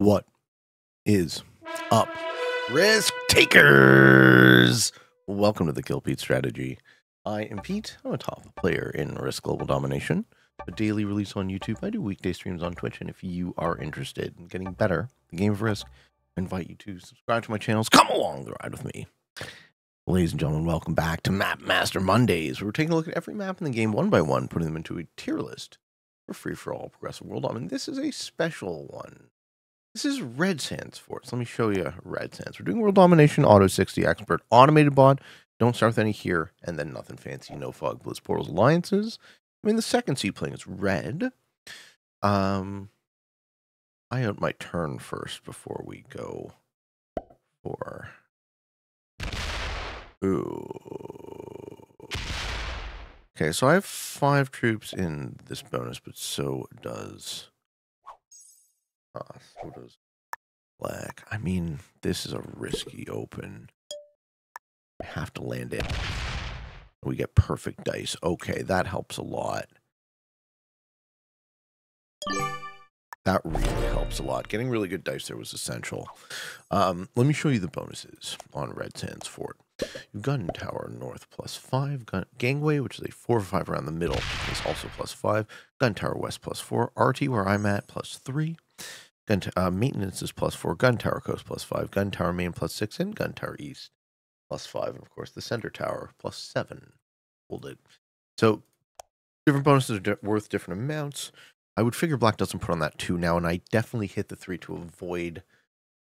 What is up, risk takers? Welcome to the Kill Pete Strategy. I am Pete. I'm a top player in Risk Global Domination. A daily release on YouTube. I do weekday streams on Twitch, and if you are interested in getting better at the game of Risk, I invite you to subscribe to my channels. Come along the ride with me. Ladies and gentlemen, welcome back to Map Master Mondays, where we're taking a look at every map in the game one by one, putting them into a tier list for free-for-all progressive world. I mean, this is a special one. This is Red Sands Fort. So let me show you Red Sands. We're doing World Domination, Auto 60, Expert, Automated Bot. Don't start with any here, and then nothing fancy, no fog, Blitz, Portals, Alliances. I mean, the second seed playing is Red. I out my turn first before we go for... Ooh. Okay, so I have 5 troops in this bonus, but so does... so does black. I mean, this is a risky open. I have to land it. We get perfect dice. Okay, that helps a lot. That really helps a lot. Getting really good dice there was essential. Let me show you the bonuses on Red Sands Fort. Gun Tower North +5. Gun Gangway, which is a 4 or 5 around the middle, is also +5. Gun Tower West +4. RT, where I'm at, +3. Gun maintenance is +4. Gun Tower Coast +5. Gun Tower Main +6. And Gun Tower East +5. And of course, the center tower +7. Hold it. So different bonuses are worth different amounts. I would figure black doesn't put on that 2 now, and I definitely hit the 3 to avoid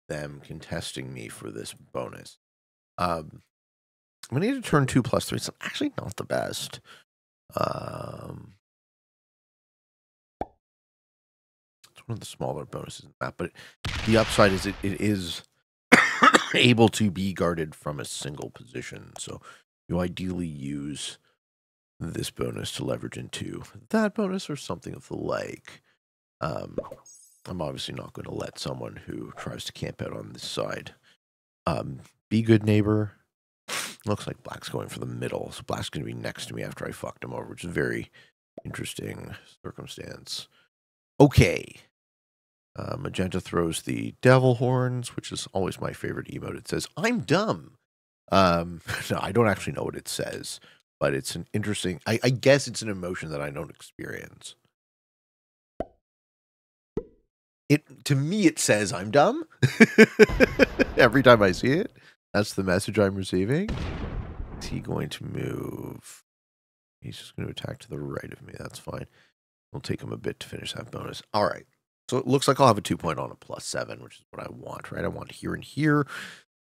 them contesting me for this bonus. We need to turn 2 +3. So actually not the best. It's one of the smaller bonuses in the map, but the upside is it is able to be guarded from a single position. So you ideally use this bonus to leverage into that bonus or something of the like. I'm obviously not going to let someone who tries to camp out on this side be good neighbor. Looks like black's going for the middle, so black's going to be next to me after I fucked him over, which is a very interesting circumstance. Okay. Magenta throws the devil horns, which is always my favorite emote. It says, "I'm dumb." No, I don't actually know what it says, but it's an interesting... I guess it's an emotion that I don't experience. To me, it says, "I'm dumb." Every time I see it. That's the message I'm receiving. Is he going to move? He's just going to attack to the right of me. That's fine. It'll take him a bit to finish that bonus. All right. So it looks like I'll have a 2 point on a +7, which is what I want, right? I want here and here.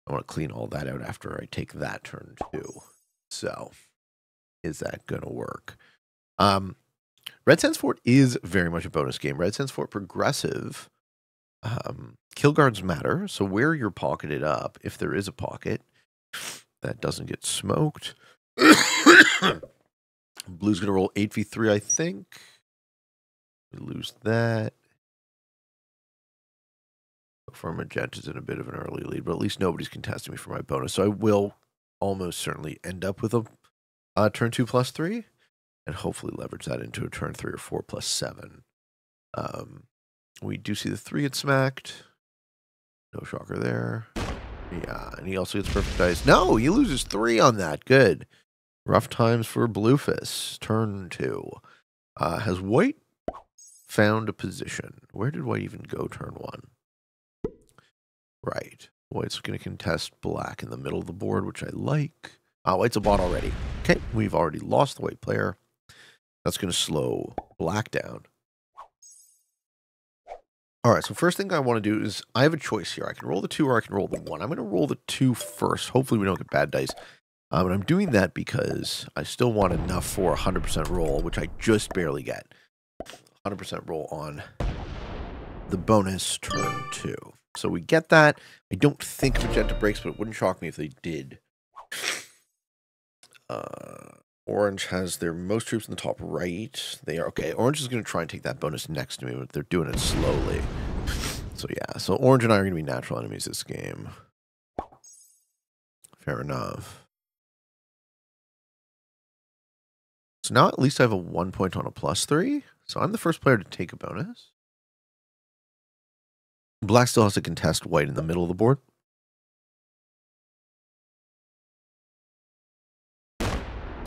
I want to clean all that out after I take that turn too. So is that going to work? Red Sands Fort is very much a bonus game. Red Sands Fort progressive. Kill guards matter, so where you're pocketed up, if there is a pocket, that doesn't get smoked. Blue's going to roll 8v3, I think. We lose that. For Magenta's in a bit of an early lead, but at least nobody's contesting me for my bonus, so I will almost certainly end up with a turn 2 +3, and hopefully leverage that into a turn 3 or 4 +7. We do see the 3 get smacked. No shocker there. Yeah, and he also gets perfect dice. No, he loses 3 on that. Good. Rough times for Bluefist. Turn 2. Has White found a position? Where did White even go turn 1? Right. White's going to contest Black in the middle of the board, which I like. Ah, White's a bot already. Okay, we've already lost the White player. That's going to slow Black down. All right, so first thing I want to do is I have a choice here. I can roll the 2 or I can roll the 1. I'm going to roll the 2 first. Hopefully we don't get bad dice. And I'm doing that because I still want enough for 100% roll, which I just barely get. 100% roll on the bonus turn 2. So we get that. I don't think Magenta breaks, but it wouldn't shock me if they did. Orange has their most troops in the top right. They are okay. Orange is going to try and take that bonus next to me, but they're doing it slowly. So yeah, so Orange and I are going to be natural enemies this game. Fair enough. So now at least I have a 1 point on a +3. So I'm the first player to take a bonus. Black still has to contest white in the middle of the board.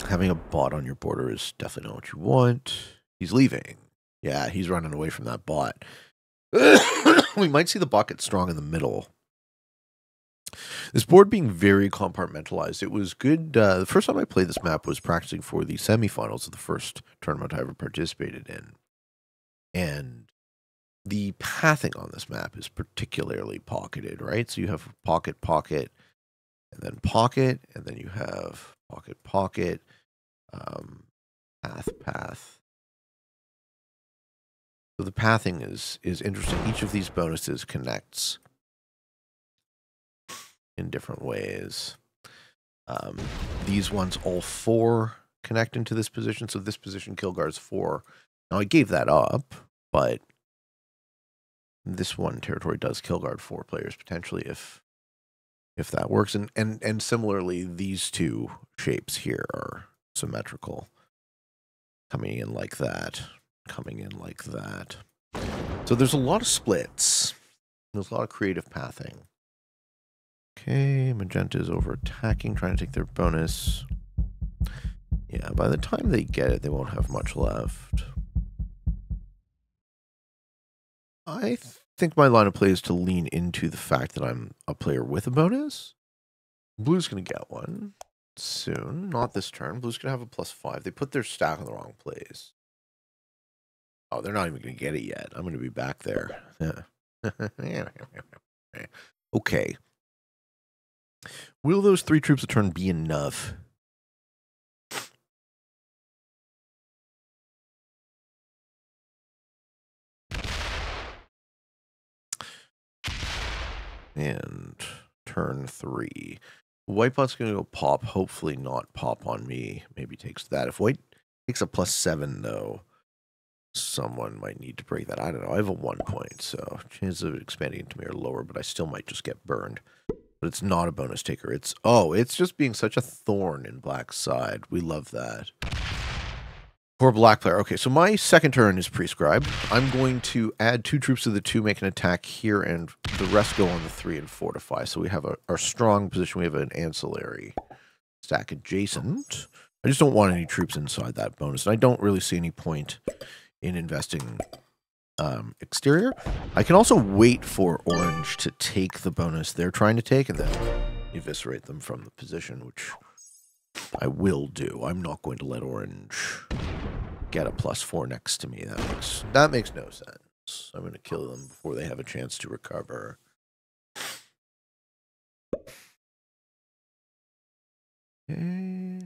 Having a bot on your border is definitely not what you want. He's leaving. Yeah, he's running away from that bot. We might see the bot get strong in the middle. This board being very compartmentalized. It was good. The first time I played this map was practicing for the semifinals of the first tournament I ever participated in. And the pathing on this map is particularly pocketed, right? So you have pocket, pocket, and then pocket, and then you have pocket, pocket, path, path. So the pathing is interesting. Each of these bonuses connects in different ways. These ones, all four connect into this position. So this position, Kilgar's 4. Now I gave that up, but this one territory does Kilgard 4 players potentially if that works. And similarly, these two shapes here are symmetrical, coming in like that, coming in like that. So there's a lot of splits. There's a lot of creative pathing. Okay, Magenta is over attacking, trying to take their bonus. Yeah, by the time they get it, they won't have much left. I think my line of play is to lean into the fact that I'm a player with a bonus. Blue's going to get one soon. Not this turn. Blue's going to have a +5. They put their stack in the wrong place. Oh, they're not even going to get it yet. I'm going to be back there. Yeah. Okay. Will those 3 troops a turn be enough? And turn 3. White bot's going to go pop, hopefully not pop on me. Maybe takes that. If white takes a +7, though, someone might need to break that. I don't know. I have a 1 point, so chances of it expanding into me are lower, but I still might just get burned. But it's not a bonus taker. It's, oh, it's just being such a thorn in black's side. We love that. Poor black player. Okay, so my second turn is prescribed. I'm going to add 2 troops to the 2, make an attack here, and the rest go on the 3 and fortify. So we have our strong position. We have an ancillary stack adjacent. I just don't want any troops inside that bonus, and I don't really see any point in investing exterior. I can also wait for orange to take the bonus they're trying to take and then eviscerate them from the position, which I will do. I'm not going to let orange get a +4 next to me. That makes no sense. I'm going to kill them before they have a chance to recover. Okay.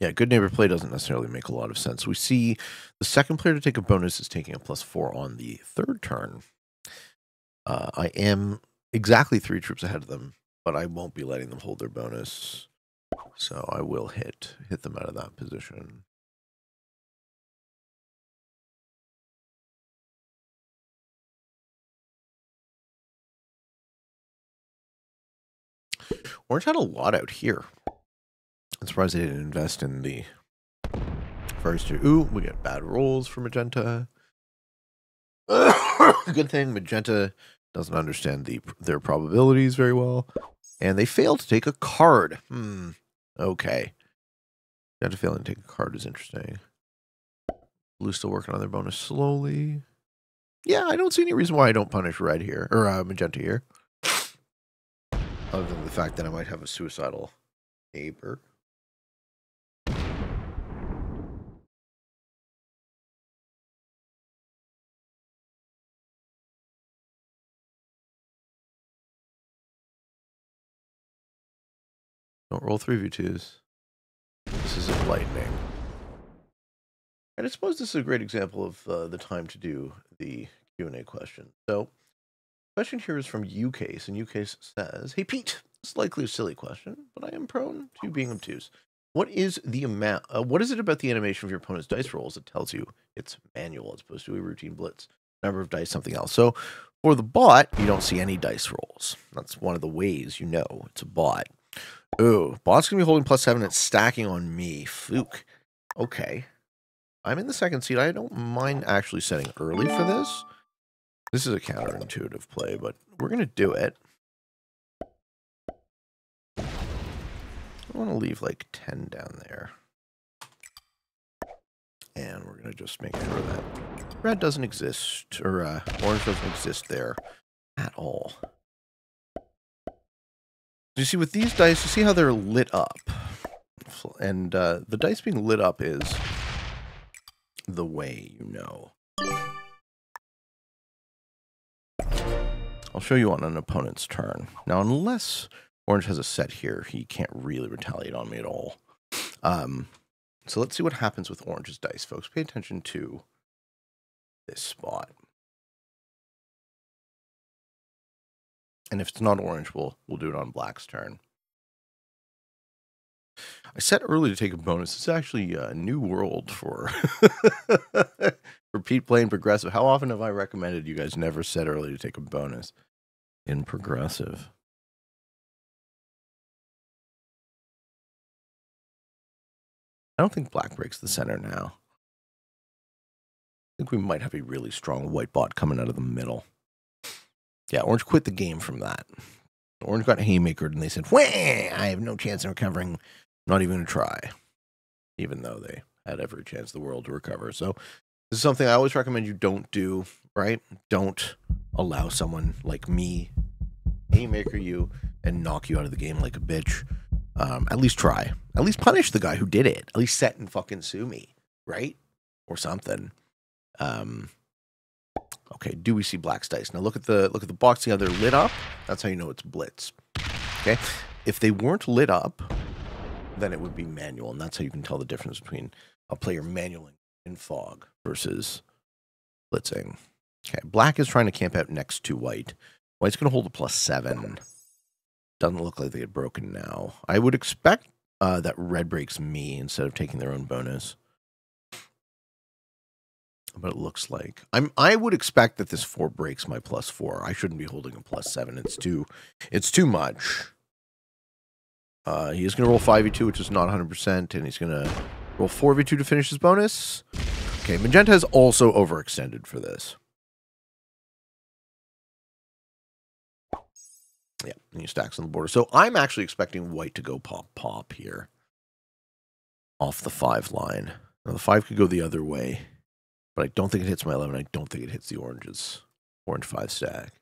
Yeah, good neighbor play doesn't necessarily make a lot of sense. We see the second player to take a bonus is taking a +4 on the third turn. I am exactly 3 troops ahead of them, but I won't be letting them hold their bonus. So I will hit them out of that position. Orange had a lot out here. I'm surprised they didn't invest in the first two. Ooh, we get bad rolls for Magenta. Good thing Magenta doesn't understand their probabilities very well. And they fail to take a card. Okay. Magenta failing to take a card is interesting. Blue still working on their bonus slowly. Yeah, I don't see any reason why I don't punish red here, or Magenta here. Other than the fact that I might have a suicidal neighbor. Don't roll 3v2s. This is enlightening. And I suppose this is a great example of the time to do the Q&A question. So, the question here is from UCase, and UCase says, "Hey Pete, it's likely a silly question, but I am prone to being obtuse. What is it about the animation of your opponent's dice rolls that tells you it's manual as opposed to a routine blitz? Number of dice, something else." So, for the bot, you don't see any dice rolls. That's one of the ways you know it's a bot. Ooh, bot's going to be holding +7 and stacking on me. Fluke. Okay. I'm in the second seat. I don't mind actually setting early for this. This is a counterintuitive play, but we're going to do it. I want to leave like 10 down there. And we're going to just make sure that red doesn't exist, or orange doesn't exist there at all. You see, with these dice, you see how they're lit up. And the dice being lit up is the way you know. I'll show you on an opponent's turn. Now, unless orange has a set here, he can't really retaliate on me at all. So let's see what happens with orange's dice, folks. Pay attention to this spot. And if it's not orange, we'll do it on black's turn. I set early to take a bonus. It's actually a new world for Pete playing progressive. How often have I recommended you guys never set early to take a bonus in progressive? I don't think black breaks the center now. I think we might have a really strong white bot coming out of the middle. Yeah, orange quit the game from that. Orange got haymakered, and they said, "Wah! I have no chance of recovering. Not even a try." Even though they had every chance in the world to recover. So this is something I always recommend you don't do, right? Don't allow someone like me haymaker you and knock you out of the game like a bitch. At least try. At least punish the guy who did it. At least set and fucking sue me, right? Or something. Okay, do we see black's dice? Now look at the box, see how they're lit up? That's how you know it's blitz. Okay? If they weren't lit up, then it would be manual, and that's how you can tell the difference between a player manualing in fog versus blitzing. Okay, black is trying to camp out next to white. White's gonna hold a +7. Doesn't look like they had broken now. I would expect that red breaks me instead of taking their own bonus. But it looks like I would expect that this 4 breaks my +4. I shouldn't be holding a +7. It's too much. He's gonna roll 5v2, which is not 100%, and he's gonna roll 4v2 to finish his bonus. Okay, magenta is also overextended for this. Yeah, and he stacks on the border. So I'm actually expecting white to go pop here off the 5 line. Now the 5 could go the other way. But I don't think it hits my 11. I don't think it hits the oranges. Orange 5 stack.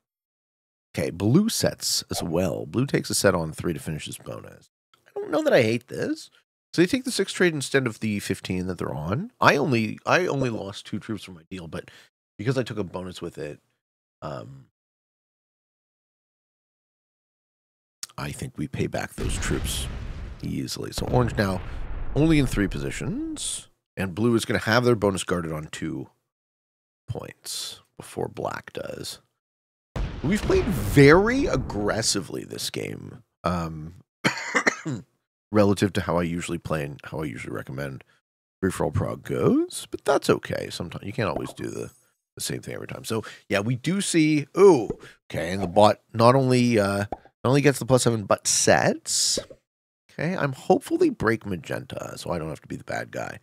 Okay, blue sets as well. Blue takes a set on 3 to finish his bonus. I don't know that I hate this. So they take the 6 trade instead of the 15 that they're on. I only lost 2 troops from my deal, but because I took a bonus with it, I think we pay back those troops easily. So orange now only in 3 positions. And blue is going to have their bonus guarded on 2 points before black does. We've played very aggressively this game, relative to how I usually play and how I usually recommend free-for-all prog goes. But that's okay. Sometimes you can't always do the same thing every time. So yeah, we do see. Ooh, okay. And the bot not only gets the +7, but sets. Okay, I'm hopeful they break magenta, so I don't have to be the bad guy.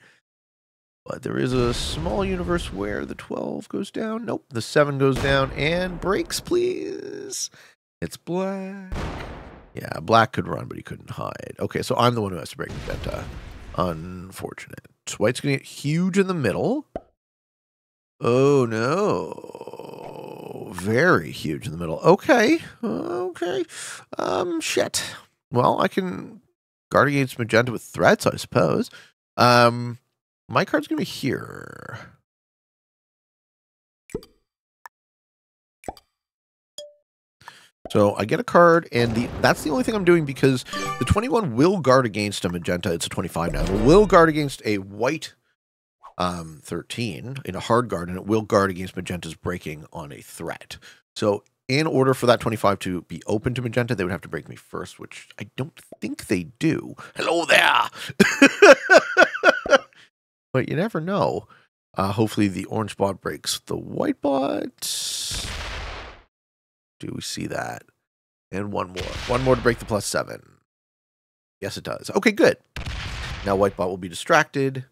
But there is a small universe where the 12 goes down. Nope, the 7 goes down and breaks, please. It's black. Yeah, black could run, but he couldn't hide. Okay, so I'm the one who has to break magenta. Unfortunate. White's going to get huge in the middle. Oh, no. Very huge in the middle. Okay. Okay. Shit. Well, I can guard against magenta with threats, I suppose. My card's going to be here. So I get a card, and that's the only thing I'm doing, because the 21 will guard against a magenta. It's a 25 now. It will guard against a white 13 in a hard guard, and it will guard against magenta's breaking on a threat. So in order for that 25 to be open to magenta, they would have to break me first, which I don't think they do. Hello there! But you never know. Hopefully the orange bot breaks the white bot. Do we see that? And one more. One more to break the +7. Yes, it does. Okay, good. Now White Bot will be distracted.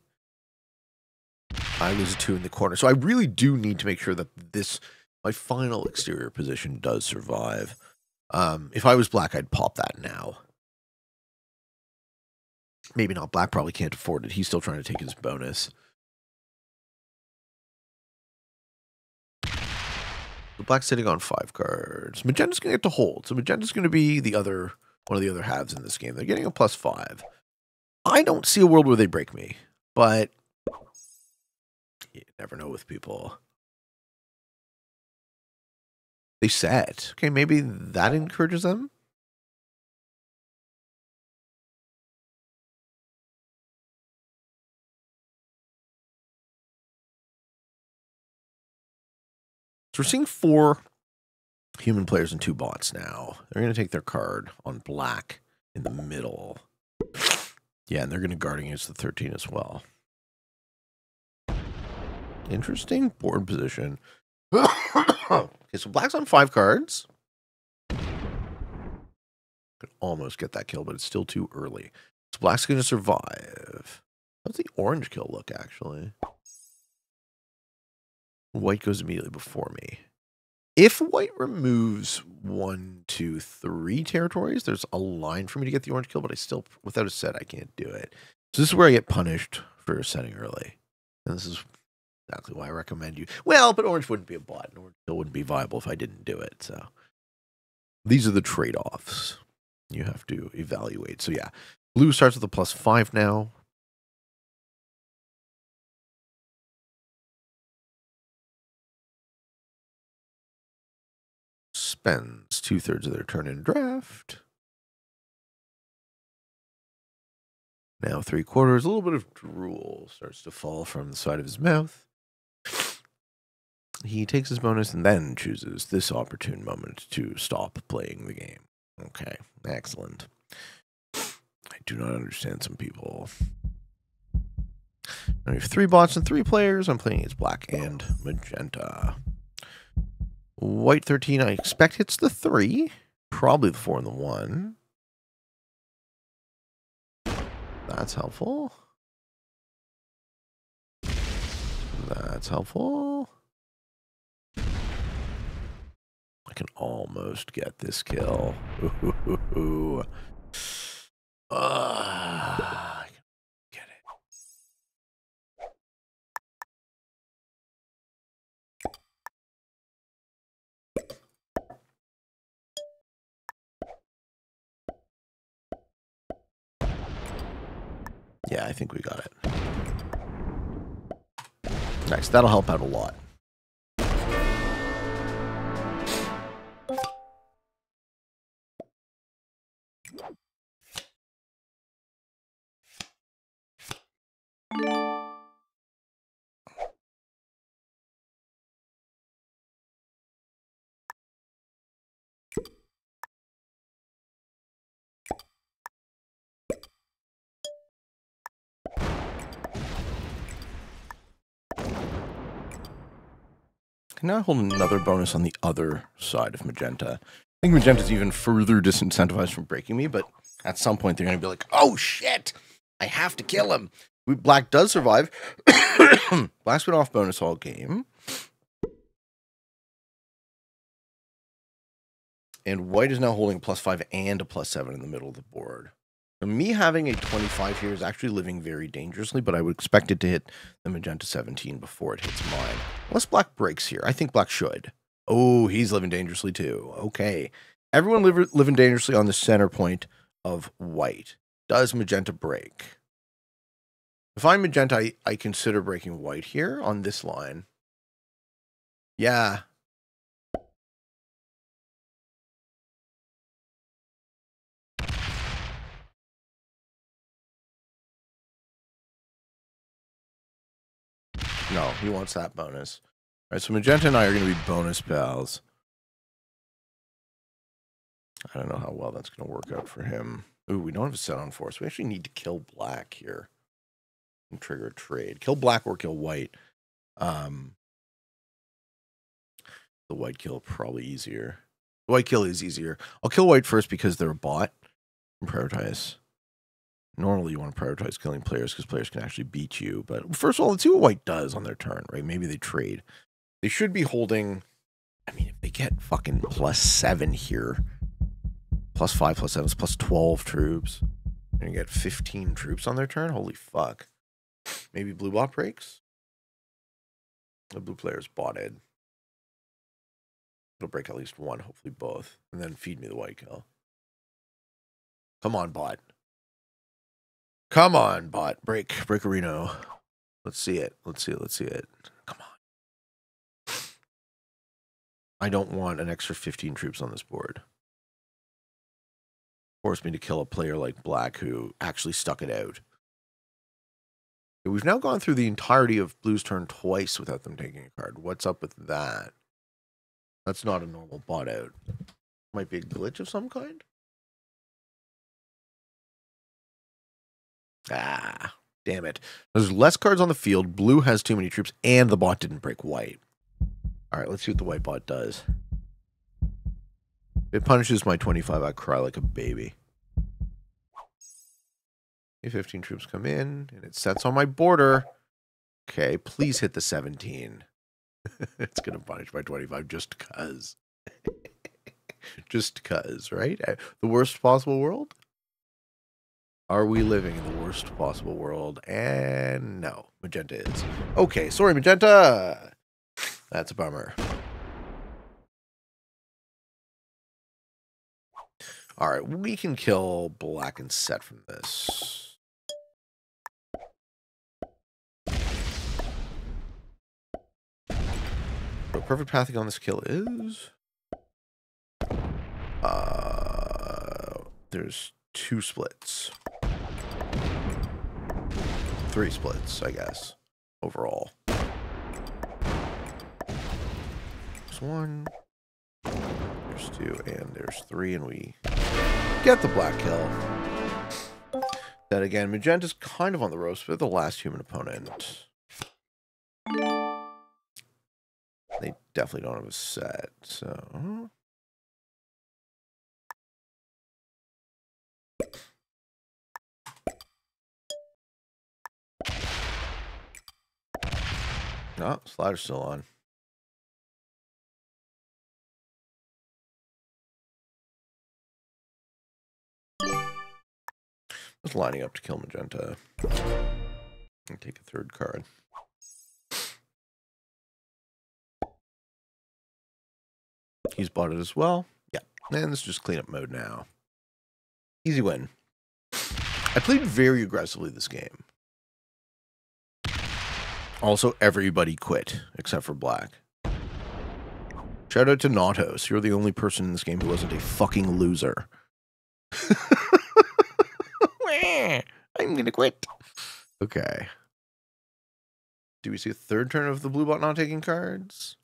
I lose a 2 in the corner. So I really do need to make sure that this, my final exterior position, does survive. If I was black, I'd pop that now. Maybe not. Black probably can't afford it. He's still trying to take his bonus. So black's sitting on 5 cards. Magenta's going to get to hold. So Magenta's going to be the other, one of the other halves in this game. They're getting a +5. I don't see a world where they break me, but you never know with people. They set. Okay, maybe that encourages them. So we're seeing 4 human players and 2 bots now. They're going to take their card on black in the middle. Yeah, and they're going to guard against the 13 as well. Interesting board position. Okay, so black's on 5 cards. Could almost get that kill, but it's still too early. So black's going to survive. How's the orange kill look, actually? White goes immediately before me. If white removes 1, 2, 3 territories, there's a line for me to get the orange kill, but I still, without a set, I can't do it. So this is where I get punished for setting early. And this is exactly why I recommend you. Well, but orange wouldn't be a bot, and orange kill wouldn't be viable if I didn't do it. So these are the trade-offs you have to evaluate. So yeah, blue starts with a +5 now. Spends 2/3 of their turn in draft. Now 3/4. A little bit of drool starts to fall from the side of his mouth. He takes his bonus and then chooses this opportune moment to stop playing the game. Okay, excellent. I do not understand some people. Now we have 3 bots and 3 players. I'm playing as black and magenta. White 13, I expect, hits the 3. Probably the 4 and the 1. That's helpful. That's helpful. I can almost get this kill. Ooh. I can get it. Yeah, I think we got it. Nice. That'll help out a lot. Can now hold another bonus on the other side of magenta. I think magenta's even further disincentivized from breaking me, but at some point they're going to be like, oh shit, I have to kill him. Black does survive. Black's been off bonus all game. And white is now holding +5 and a +7 in the middle of the board. Now, me having a 25 here is actually living very dangerously, but I would expect it to hit the magenta 17 before it hits mine. Unless black breaks here. I think black should. Oh, he's living dangerously too. Okay. Everyone living dangerously on the center point of white. Does magenta break? If I'm magenta, I consider breaking white here on this line. Yeah. No, he wants that bonus. All right, so magenta and I are going to be bonus pals. I don't know how well that's going to work out for him. Ooh, we don't have a set on force. We actually need to kill black here and trigger a trade. Kill black or kill white. The white kill probably easier. The white kill is easier. I'll kill white first because they're a bot and prioritize Normally, you want to prioritize killing players because players can actually beat you. But first of all, let's see what white does on their turn, right? Maybe they trade. They should be holding... I mean, if they get fucking +7 here, +5, +7, it's +12 troops. And you get 15 troops on their turn? Holy fuck. Maybe blue bot breaks? The blue player's botted. It'll break at least one, hopefully both. And then feed me the white kill. Come on, bot. Come on, bot. Break. Break a Reno. Let's see it. Let's see it. Let's see it. Come on. I don't want an extra 15 troops on this board. Force me to kill a player like black who actually stuck it out. We've now gone through the entirety of blue's turn twice without them taking a card. What's up with that? That's not a normal bot out. Might be a glitch of some kind? Ah, damn it. There's less cards on the field, blue has too many troops, and the bot didn't break white. Alright, let's see what the white bot does. It punishes my 25, I cry like a baby. Okay, 15 troops come in, and it sets on my border. Okay, please hit the 17. It's going to punish my 25 just because. Just because, right? The worst possible world? Are we living in the worst possible world? And no, Magenta is. Okay, sorry, Magenta. That's a bummer. All right, we can kill black and set from this. The perfect pathing on this kill is... there's 2 splits. 3 splits, I guess, overall. There's 1... There's 2 and there's 3, and we get the black kill. That again, Magenta's kind of on the ropes, but the last human opponent. They definitely don't have a set, so. Oh, slider's still on. Just lining up to kill Magenta. And take a 3rd card. He's bought it as well. Yeah. And this is just cleanup mode now. Easy win. I played very aggressively this game. Also, everybody quit except for black. Shout out to Nautos. You're the only person in this game who wasn't a fucking loser. I'm gonna quit. Okay. Do we see a 3rd turn of the blue bot not taking cards?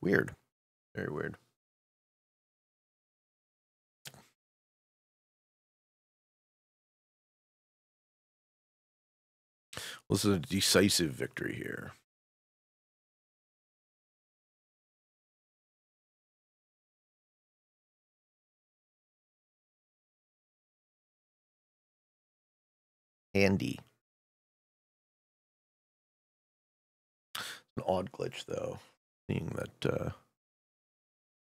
Weird. Very weird. Well, this is a decisive victory here. Handy. An odd glitch, though, seeing that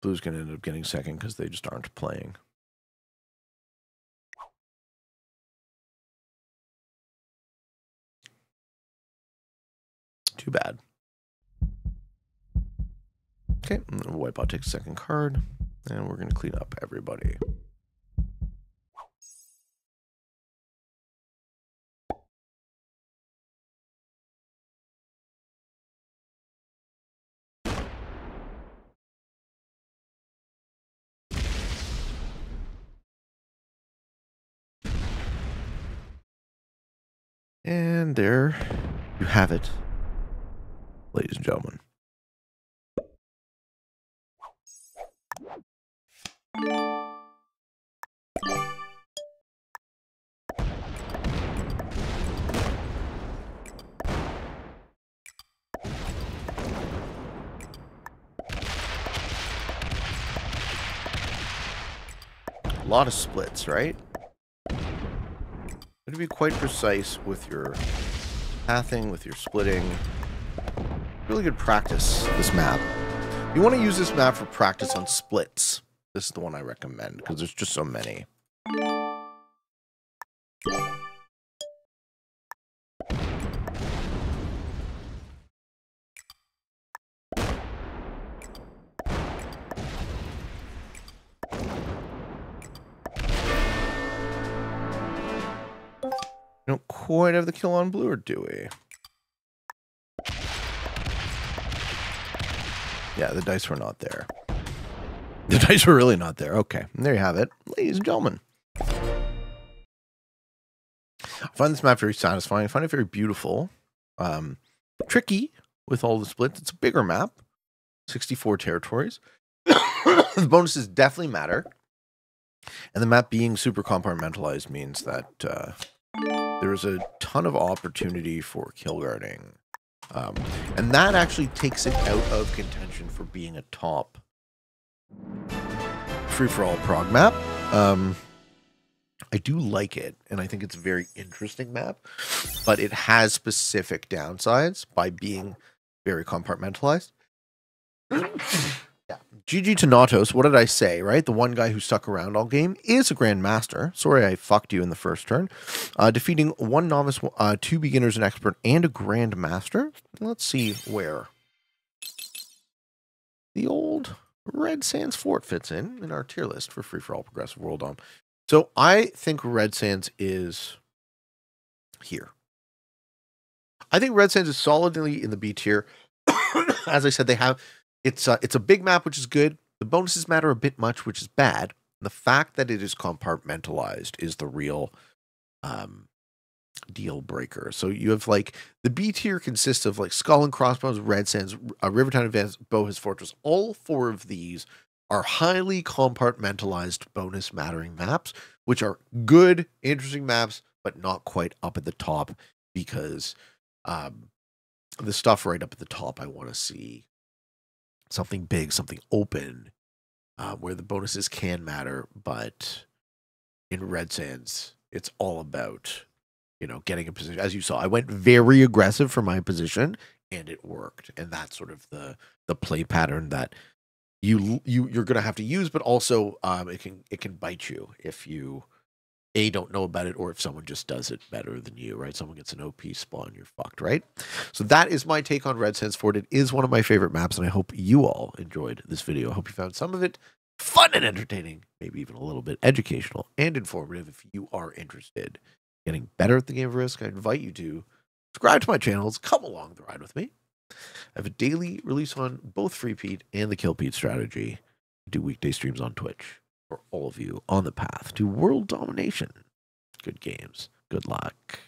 blue's going to end up getting second because they just aren't playing. Too bad. Okay, white bot takes 2nd card, and we're going to clean up everybody. And there you have it, ladies and gentlemen. A lot of splits, right? Gotta be quite precise with your pathing, with your splitting. Really good practice, this map. You want to use this map for practice on splits. This is the one I recommend, because there's just so many. We don't quite have the kill on blue, or do we? Yeah, the dice were not there. The dice were really not there. Okay, and there you have it, ladies and gentlemen. I find this map very satisfying. I find it very beautiful. Tricky with all the splits. It's a bigger map, 64 territories. The bonuses definitely matter. And the map being super compartmentalized means that there is a ton of opportunity for kill guarding. And that actually takes it out of contention for being a top free-for-all prog map. I do like it, and I think it's a very interesting map, but it has specific downsides by being very compartmentalized. Yeah. Gigi Tanatos, what did I say, right? The one guy who stuck around all game is a grandmaster. Sorry I fucked you in the first turn. Defeating one novice, two beginners, an expert, and a grandmaster. Let's see where the old Red Sands Fort fits in our tier list for free-for-all progressive world on. So I think Red Sands is here. I think Red Sands is solidly in the B tier. As I said, they have... It's a big map, which is good. The bonuses matter a bit much, which is bad. The fact that it is compartmentalized is the real deal breaker. So you have, like, the B tier consists of, like, Skull and Crossbones, Red Sands, Rivertown Advance, Bohus Fortress. All four of these are highly compartmentalized bonus mattering maps, which are good, interesting maps, but not quite up at the top because the stuff right up at the top I want to see. Something big, something open, where the bonuses can matter, but in Red Sands, it's all about, you know, getting a position. As you saw, I went very aggressive for my position, and it worked. And that's sort of the play pattern that you're gonna have to use, but also it can bite you if you don't know about it, or if someone just does it better than you, right? Someone gets an OP spawn, you're fucked, right? So that is my take on Red Sands Fort. It is one of my favorite maps, and I hope you all enjoyed this video. I hope you found some of it fun and entertaining, maybe even a little bit educational and informative. If you are interested in getting better at the game of Risk, I invite you to subscribe to my channels, come along the ride with me. I have a daily release on both FreePete and the Kill Pete Strategy. I do weekday streams on Twitch. For all of you on the path to world domination. Good games. Good luck.